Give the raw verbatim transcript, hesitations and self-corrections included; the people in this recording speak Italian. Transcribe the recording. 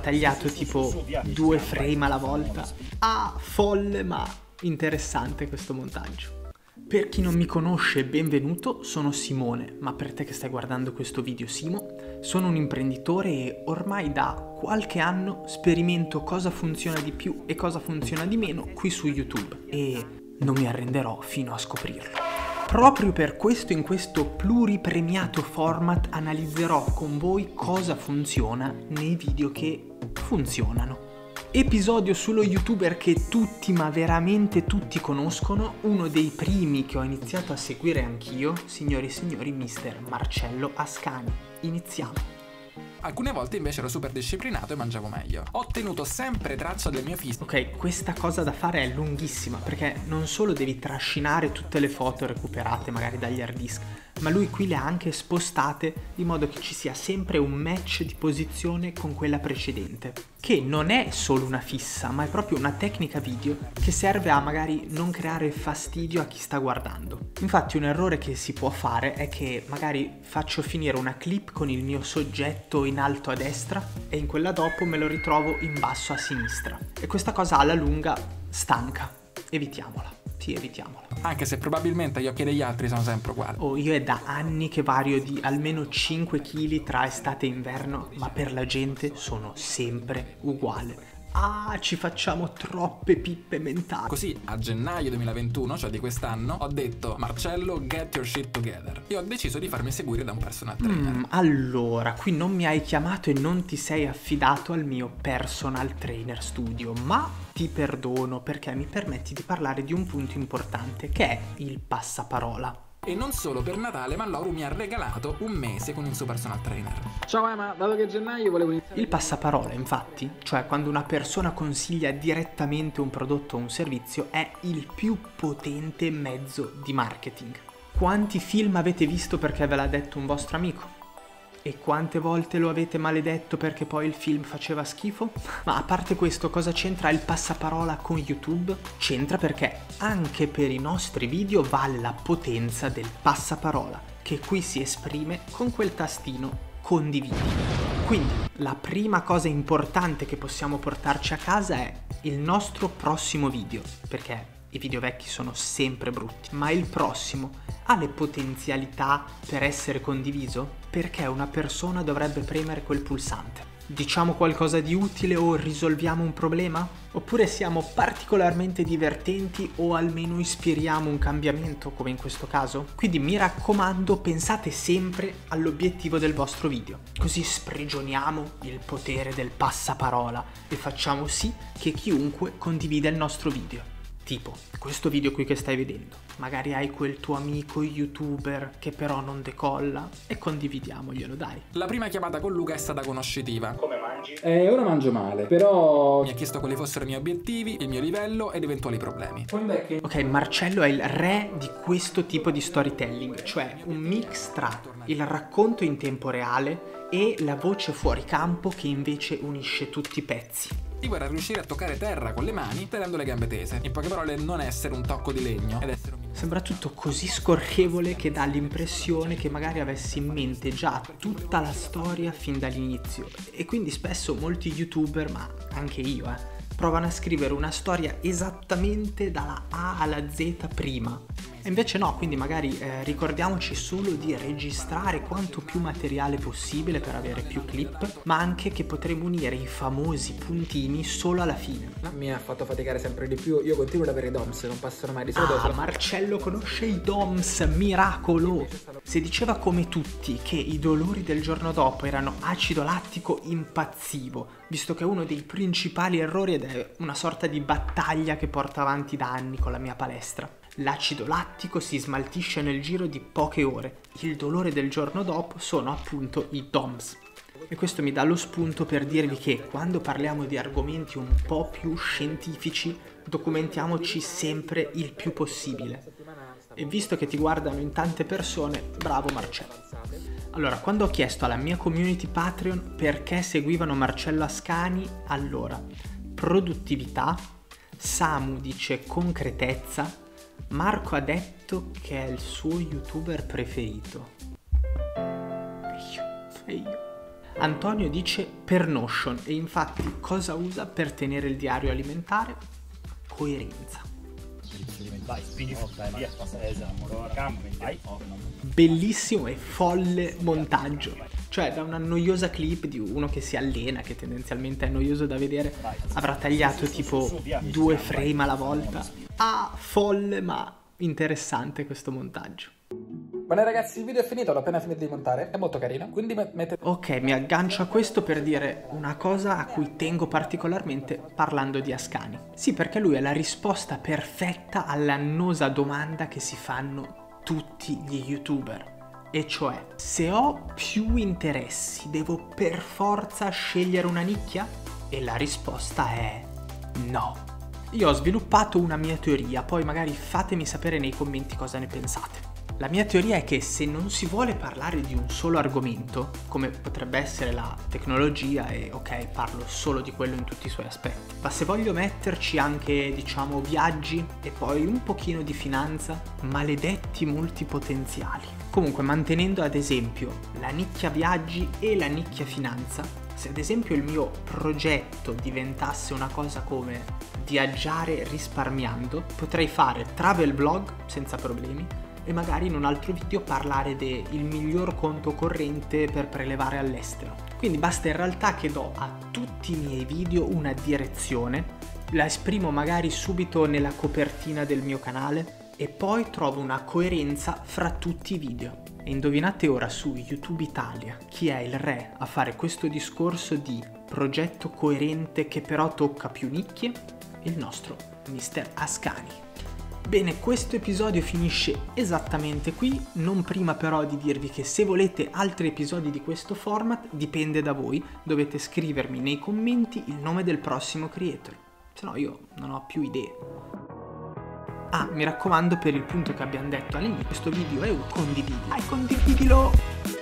tagliato tipo due frame alla volta. Ah, folle ma interessante questo montaggio. Per chi non mi conosce, benvenuto, sono Simone, ma per te che stai guardando questo video, Simo, sono un imprenditore e ormai da qualche anno sperimento cosa funziona di più e cosa funziona di meno qui su YouTube e non mi arrenderò fino a scoprirlo. Proprio per questo in questo pluripremiato format analizzerò con voi cosa funziona nei video che funzionano. Episodio sullo youtuber che tutti, ma veramente tutti conoscono, uno dei primi che ho iniziato a seguire anch'io, signori e signori, mister Marcello Ascani. Iniziamo! Alcune volte invece ero super disciplinato e mangiavo meglio. Ho tenuto sempre traccia del mio fisico. Ok, questa cosa da fare è lunghissima, perché non solo devi trascinare tutte le foto recuperate magari dagli hard disk, ma lui qui le ha anche spostate di modo che ci sia sempre un match di posizione con quella precedente, che non è solo una fissa, ma è proprio una tecnica video che serve a magari non creare fastidio a chi sta guardando. Infatti un errore che si può fare è che magari faccio finire una clip con il mio soggetto in alto a destra e in quella dopo me lo ritrovo in basso a sinistra, e questa cosa alla lunga stanca. Evitiamola, sì, evitiamola. Anche se probabilmente gli occhi degli altri sono sempre uguali. Oh, io è da anni che vario di almeno cinque chili tra estate e inverno, ma per la gente sono sempre uguale. Ah, ci facciamo troppe pippe mentali. Così a gennaio duemilaventuno, cioè di quest'anno, ho detto: Marcello, get your shit together. E ho deciso di farmi seguire da un personal trainer. mm, Allora, qui non mi hai chiamato e non ti sei affidato al mio personal trainer studio, ma ti perdono perché mi permetti di parlare di un punto importante, che è il passaparola. E non solo per Natale, ma Loru mi ha regalato un mese con il suo personal trainer. Ciao Emma, dato che gennaio volevo iniziare... Il passaparola, infatti, cioè quando una persona consiglia direttamente un prodotto o un servizio, è il più potente mezzo di marketing. Quanti film avete visto perché ve l'ha detto un vostro amico? E quante volte lo avete maledetto perché poi il film faceva schifo? Ma a parte questo, cosa c'entra il passaparola con YouTube? C'entra perché anche per i nostri video vale la potenza del passaparola, che qui si esprime con quel tastino condividi. Quindi la prima cosa importante che possiamo portarci a casa è il nostro prossimo video, perché i video vecchi sono sempre brutti, ma il prossimo ha le potenzialità per essere condiviso? Perché una persona dovrebbe premere quel pulsante? Diciamo qualcosa di utile o risolviamo un problema? Oppure siamo particolarmente divertenti o almeno ispiriamo un cambiamento, come in questo caso? Quindi mi raccomando, pensate sempre all'obiettivo del vostro video, così sprigioniamo il potere del passaparola e facciamo sì che chiunque condivida il nostro video. Tipo, questo video qui che stai vedendo, magari hai quel tuo amico youtuber che però non decolla e condividiamoglielo, dai. La prima chiamata con Luca è stata conoscitiva. Come mangi? Eh, ora mangio male, però... Mi ha chiesto quali fossero i miei obiettivi, il mio livello ed eventuali problemi. Che... Ok, Marcello è il re di questo tipo di storytelling, cioè un mix tra il racconto in tempo reale e la voce fuori campo che invece unisce tutti i pezzi. Tipo era riuscire a toccare terra con le mani tenendo le gambe tese. In poche parole, non essere un tocco di legno ed essere un... Sembra tutto così scorrevole che dà l'impressione che magari avessi in mente già tutta la storia fin dall'inizio. E quindi spesso molti youtuber, ma anche io, eh, provano a scrivere una storia esattamente dalla A alla Z prima. E invece no, quindi magari eh, ricordiamoci solo di registrare quanto più materiale possibile per avere più clip, ma anche che potremo unire i famosi puntini solo alla fine. Mi ha fatto faticare sempre di più, io continuo ad avere i D O M S, non passano mai di solito. Ah, Marcello conosce i D O M S, miracolo! Se diceva come tutti che i dolori del giorno dopo erano acido lattico, impazzivo, visto che è uno dei principali errori ed è una sorta di battaglia che porto avanti da anni con la mia palestra. L'acido lattico si smaltisce nel giro di poche ore, il dolore del giorno dopo sono appunto i D O M S. E questo mi dà lo spunto per dirvi che quando parliamo di argomenti un po' più scientifici, documentiamoci sempre il più possibile. E visto che ti guardano in tante persone, bravo Marcello. Allora, quando ho chiesto alla mia community Patreon perché seguivano Marcello Ascani, allora, produttività, Samu dice concretezza, Marco ha detto che è il suo youtuber preferito. E io, e io. Antonio dice per Notion, e infatti cosa usa per tenere il diario alimentare? Coerenza. Bellissimo e folle montaggio, cioè da una noiosa clip di uno che si allena, che tendenzialmente è noioso da vedere, avrà tagliato tipo due frame alla volta. Ah, folle ma interessante questo montaggio. Bene ragazzi, il video è finito, l'ho appena finito di montare, è molto carino, quindi mettete... Ok, mi aggancio a questo per dire una cosa a cui tengo particolarmente parlando di Ascani. Sì, perché lui è la risposta perfetta all'annosa domanda che si fanno tutti gli youtuber. E cioè, se ho più interessi, devo per forza scegliere una nicchia? E la risposta è no. Io ho sviluppato una mia teoria, poi magari fatemi sapere nei commenti cosa ne pensate. La mia teoria è che se non si vuole parlare di un solo argomento, come potrebbe essere la tecnologia, e ok, parlo solo di quello in tutti i suoi aspetti, ma se voglio metterci anche, diciamo, viaggi e poi un pochino di finanza, maledetti multipotenziali. Comunque mantenendo ad esempio la nicchia viaggi e la nicchia finanza, se ad esempio il mio progetto diventasse una cosa come viaggiare risparmiando, potrei fare travel blog senza problemi, e magari in un altro video parlare del miglior conto corrente per prelevare all'estero. Quindi basta in realtà che do a tutti i miei video una direzione, la esprimo magari subito nella copertina del mio canale e poi trovo una coerenza fra tutti i video. E indovinate ora su YouTube Italia chi è il re a fare questo discorso di progetto coerente che però tocca più nicchie? Il nostro mister Ascani. Bene, questo episodio finisce esattamente qui, non prima però di dirvi che se volete altri episodi di questo format dipende da voi, dovete scrivermi nei commenti il nome del prossimo creator, se no io non ho più idee. Ah, mi raccomando, per il punto che abbiamo detto all'inizio, questo video è un condividi, dai, condividilo!